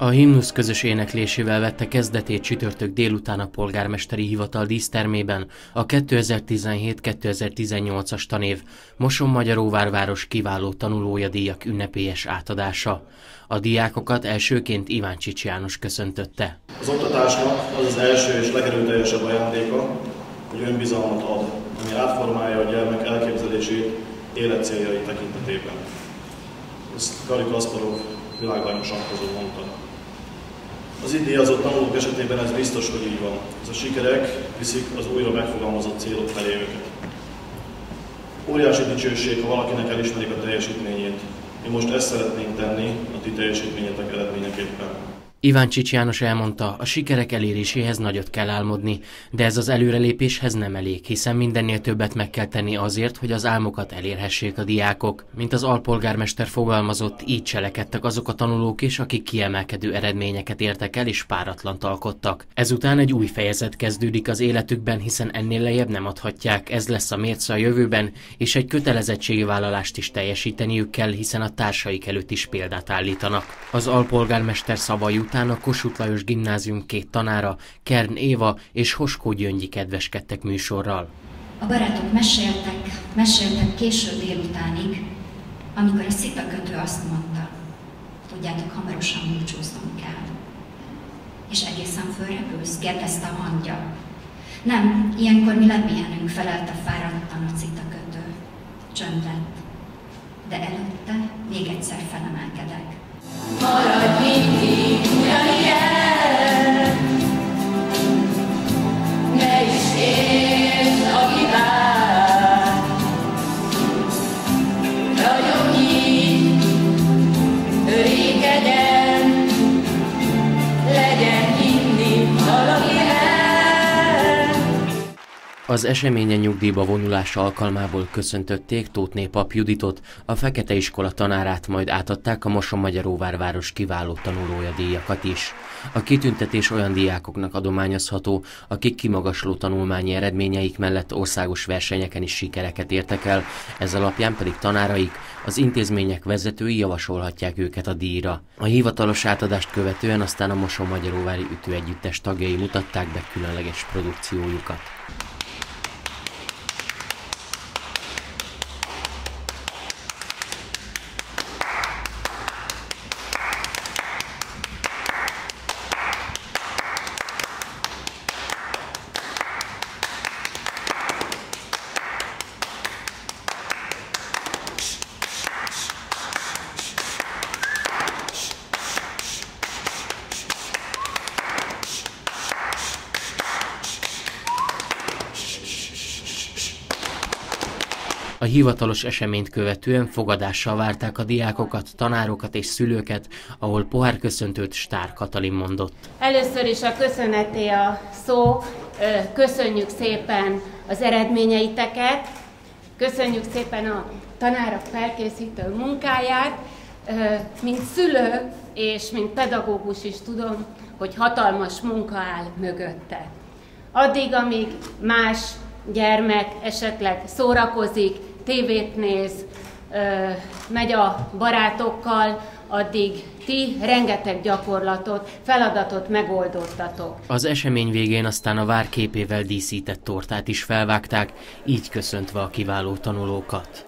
A himnusz közös éneklésével vette kezdetét csütörtök délután a polgármesteri hivatal dísztermében a 2017-2018-as tanév Mosonmagyaróvárváros kiváló tanulója díjak ünnepélyes átadása. A diákokat elsőként Iván Csicsi János köszöntötte. Az oktatásnak az az első és legerőteljesebb ajándéka, hogy önbizalmat ad, ami átformálja a gyermek elképzelését életcéljai tekintetében. Ezt Kari Kaszparók világbajnokság közül mondta. Az itt díjazott tanulók esetében ez biztos, hogy így van. Ez a sikerek viszik az újra megfogalmazott célok felé őket. Óriási dicsőség, ha valakinek elismerik a teljesítményét. Mi most ezt szeretnénk tenni a ti teljesítményetek eredményeképpen. Iván Csicsi János elmondta, a sikerek eléréséhez nagyot kell álmodni, de ez az előrelépéshez nem elég, hiszen mindennél többet meg kell tenni azért, hogy az álmokat elérhessék a diákok. Mint az alpolgármester fogalmazott, így cselekedtek azok a tanulók is, akik kiemelkedő eredményeket értek el és páratlant alkottak. Ezután egy új fejezet kezdődik az életükben, hiszen ennél lejjebb nem adhatják, ez lesz a mérce a jövőben, és egy kötelezettségvállalást is teljesíteniük kell, hiszen a társaik előtt is példát állítanak. Az alpolgármester szavai után a Kossuth Lajos gimnázium két tanára, Kern Éva és Hoskó Gyöngyi kedveskedtek műsorral. A barátok meséltek késő délutánig, amikor a szitakötő azt mondta, tudjátok, hamarosan búcsúznom kell. És egészen fölrepülsz, kérdezte a hangja. Nem, ilyenkor mi lepihenünk, felelte fáradtan a szitakötő. Csönd lett, de előtte még egyszer felemelkedek. Maradj mindig ugyanilyen, ne is értsd a hibát. Ragyogj így, törékedjen, legyen hinni valakivel. Az eseményen nyugdíjba vonulása alkalmából köszöntötték Tóthné pap Juditot, a fekete iskola tanárát, majd átadták a Mosonmagyaróvárváros kiváló tanulója díjakat is. A kitüntetés olyan diákoknak adományozható, akik kimagasló tanulmányi eredményeik mellett országos versenyeken is sikereket értek el, ez alapján pedig tanáraik, az intézmények vezetői javasolhatják őket a díjra. A hivatalos átadást követően aztán a Mosonmagyaróvári ütőegyüttes tagjai mutatták be különleges produkciójukat. A hivatalos eseményt követően fogadással várták a diákokat, tanárokat és szülőket, ahol pohárköszöntőt Stár Katalin mondott. Először is a köszöneté a szó, köszönjük szépen az eredményeiteket, köszönjük szépen a tanárok felkészítő munkáját. Mint szülő és mint pedagógus is tudom, hogy hatalmas munka áll mögötte. Addig, amíg más gyermek esetleg szórakozik, tévét néz, megy a barátokkal, addig ti rengeteg gyakorlatot, feladatot megoldottatok. Az esemény végén aztán a vár képével díszített tortát is felvágták, így köszöntve a kiváló tanulókat.